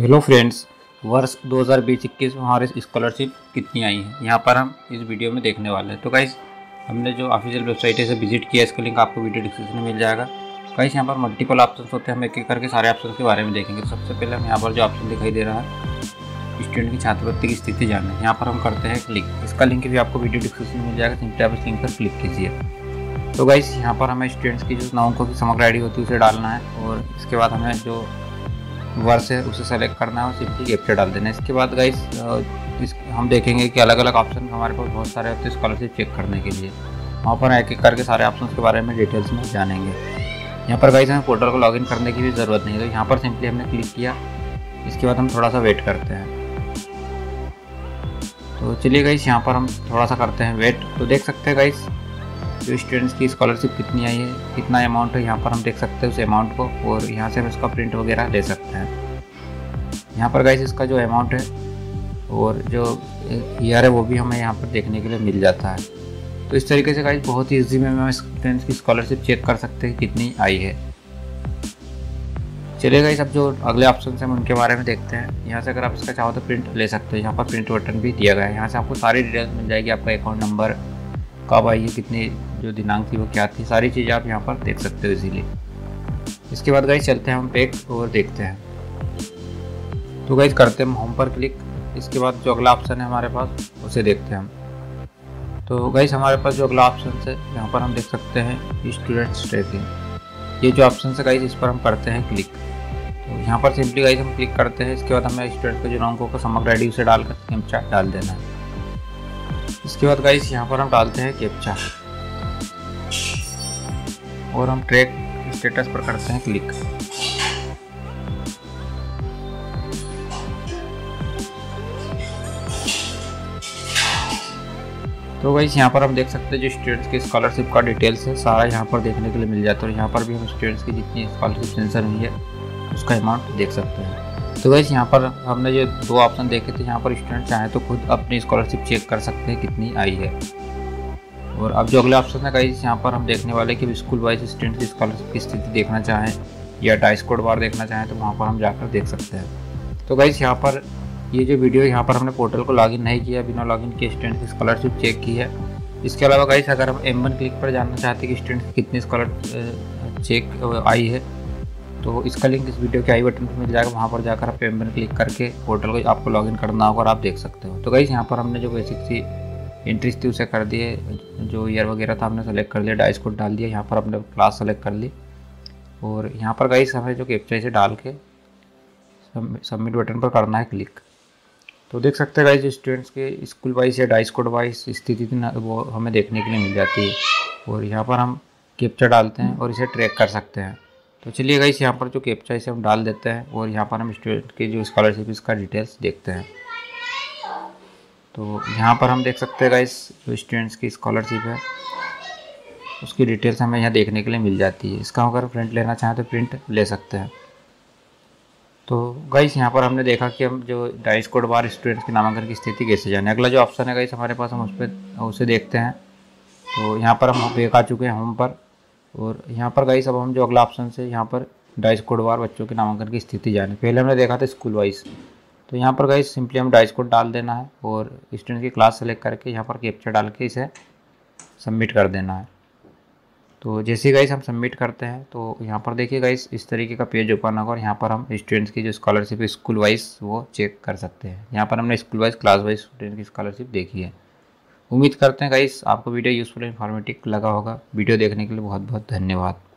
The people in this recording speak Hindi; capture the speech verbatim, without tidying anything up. हेलो फ्रेंड्स, वर्ष दो हज़ार बीस इक्कीस में हमारे स्कॉलरशिप कितनी आई है यहाँ पर हम इस वीडियो में देखने वाले हैं। तो गाइस हमने जो ऑफिशियल वेबसाइट है से विजिट किया, इसका लिंक आपको वीडियो डिस्क्रिप्शन में मिल जाएगा। गाइस यहाँ पर मल्टीपल ऑप्शंस होते हैं, हम एक एक करके सारे ऑप्शन के बारे में देखेंगे। तो सबसे पहले हम यहाँ पर जो ऑप्शन दिखाई दे रहा है स्टूडेंट की छात्रवृत्ति की स्थिति जानना है, यहाँ पर हम करते हैं क्लिक। इसका लिंक भी आपको वीडियो डिस्क्रिप्शन में मिल जाएगा, सिंपली आप इस लिंक पर क्लिक कीजिए। तो गाइस यहाँ पर हमें स्टूडेंट्स की जो नाम को भी समग्र आईडी होती है उसे डालना है, और इसके बाद हमें जो वर्ष है उसे सेलेक्ट करना है और सिंपली गेप पे डाल देना है। इसके बाद गाइस इस हम देखेंगे कि अलग अलग ऑप्शन हमारे पास बहुत सारे होते हैं स्कॉलरशिप चेक करने के लिए। वहाँ पर एक एक करके सारे ऑप्शन के बारे में डिटेल्स में जानेंगे। यहाँ पर गाइस हमें पोर्टल को लॉगिन करने की भी ज़रूरत नहीं है, तो यहाँ पर सिंपली हमने क्लिक किया। इसके बाद हम थोड़ा सा वेट करते हैं। तो चलिए गाइस यहाँ पर हम थोड़ा सा करते हैं वेट। तो देख सकते हैं गाइस जो स्टूडेंट्स की स्कॉलरशिप कितनी आई है, कितना अमाउंट है यहाँ पर हम देख सकते हैं उस अमाउंट को, और यहाँ से हम इसका प्रिंट वगैरह ले सकते हैं। यहाँ पर गाइस इसका जो अमाउंट है और जो ईयर है वो भी हमें यहाँ पर देखने के लिए मिल जाता है। तो इस तरीके से गाइस बहुत ही ईजी में हम स्टूडेंट्स की स्कॉलरशिप चेक कर सकते हैं कितनी आई है। चलिए गाइस अब जो अगले ऑप्शन है हम उनके बारे में देखते हैं। यहाँ से अगर आप इसका चाहो तो प्रिंट ले सकते हो, यहाँ पर प्रिंट बटन भी दिया गया है। यहाँ से आपको सारी डिटेल्स मिल जाएगी, आपका अकाउंट नंबर कब आई है, कितनी जो दिनांक थी वो क्या थी, सारी चीज़ें आप यहाँ पर देख सकते हो इजीली। इसके बाद गाइस चलते हैं हम पेक और देखते हैं। तो गाइस करते हैं होम पर क्लिक। इसके बाद जो अगला ऑप्शन है हमारे पास उसे देखते हैं हम। तो गाइस हमारे पास जो अगला ऑप्शन है यहाँ पर हम देख सकते हैं स्टूडेंट्स ट्रैकिंग, ये जो ऑप्शन है गाइस इस पर हम करते हैं क्लिक। तो यहाँ पर सिंपली गाइस हम क्लिक करते हैं। इसके बाद हमें स्टूडेंट को जो नाम को समग्र आईडी उसे डालकर कैप्चा डाल देना है। इसके बाद गाइस यहाँ पर हम डालते हैं कैप्चा और हम ट्रैक स्टेटस पर करते हैं क्लिक। तो गाइस यहाँ पर हम देख सकते हैं जो स्टूडेंट्स की स्कॉलरशिप का डिटेल्स है सारा यहाँ पर देखने के लिए मिल जाता है, और यहाँ पर भी हम स्टूडेंट्स की जितनी स्कॉलरशिप सेंसर हुई है उसका अमाउंट देख सकते हैं। तो गाइस यहाँ पर हमने जो दो ऑप्शन देखे थे, यहाँ पर स्टूडेंट चाहे तो खुद अपनी स्कॉलरशिप चेक कर सकते हैं कितनी आई है। और अब जो अगले ऑप्शन है गाइस यहाँ पर हम देखने वाले कि स्कूल वाइज स्टूडेंट की स्कॉलरशिप की स्थिति देखना चाहें या डाइस कोड बार देखना चाहें तो वहाँ पर हम जाकर देख सकते हैं। तो गाइस यहाँ पर ये जो वीडियो यहाँ पर हमने पोर्टल को लॉगिन नहीं किया, बिना लॉगिन किए स्टूडेंट की स्कॉलरशिप चेक की है। इसके अलावा गाइस अगर हम एम वन क्लिक पर जानना चाहते हैं कि स्टूडेंट की कितनी स्कॉलरशिप चेक आई है तो इसका लिंक इस वीडियो के आई बटन पर मिल जाएगा। वहाँ पर जाकर आप एम वन क्लिक करके पोर्टल को आपको लॉगिन करना होगा और आप देख सकते हो। तो गाइस यहाँ पर हमने जो बेसिक सी एंट्रीज थी उसे कर दिए, जो ईयर वगैरह था हमने सेलेक्ट कर लिया, डाइस कोड डाल दिया, यहाँ पर हमने क्लास सेलेक्ट कर ली, और यहाँ पर गाइस हमें जो कैप्चा से डाल के सबमिट बटन पर करना है क्लिक। तो देख सकते हैं गाइस स्टूडेंट्स के स्कूल वाइज या डाइस कोड वाइज स्थिति वो हमें देखने के लिए मिल जाती है, और यहाँ पर हम कैप्चा डालते हैं और इसे ट्रैक कर सकते हैं। तो चलिए गाइस यहाँ पर जो कैप्चा इसे हम डाल देते हैं और यहाँ पर हम स्टूडेंट की जो स्कॉलरशिप इसका डिटेल्स देखते हैं। तो यहाँ पर हम देख सकते हैं गाइस जो स्टूडेंट्स की स्कॉलरशिप है उसकी डिटेल्स हमें यहाँ देखने के लिए मिल जाती है। इसका अगर प्रिंट लेना चाहें तो प्रिंट ले सकते हैं। तो गाइस यहाँ पर हमने देखा कि हम जो डाइस कोड बार स्टूडेंट्स के नामांकन की स्थिति कैसे जाने। अगला जो ऑप्शन है गाइस हमारे पास हम उस पर उसे देखते हैं। तो यहाँ पर हम देख आ चुके हैं होम पर, और यहाँ पर गाइस अब हम जो अगला ऑप्शन है यहाँ पर डाइस कोड बार बच्चों के नामांकन की स्थिति जाने। पहले हमने देखा था स्कूल वाइज, तो यहाँ पर गाइस सिंपली हम डाइस कोड डाल देना है और स्टूडेंट की क्लास सेलेक्ट करके यहाँ पर कैप्चा डाल के इसे सबमिट कर देना है। तो जैसे गाइस हम सबमिट करते हैं तो यहाँ पर देखिए गाइस इस तरीके का पेज ओपन होगा, और यहाँ पर हम स्टूडेंट्स की जो स्कॉलरशिप स्कूल वाइज वो चेक कर सकते हैं। यहाँ पर हमने school wise class wise student की स्कॉलरशिप देखी है। उम्मीद करते हैं गाइस आपको वीडियो यूज़फुल और इन्फॉर्मेटिव लगा होगा। वीडियो देखने के लिए बहुत बहुत धन्यवाद।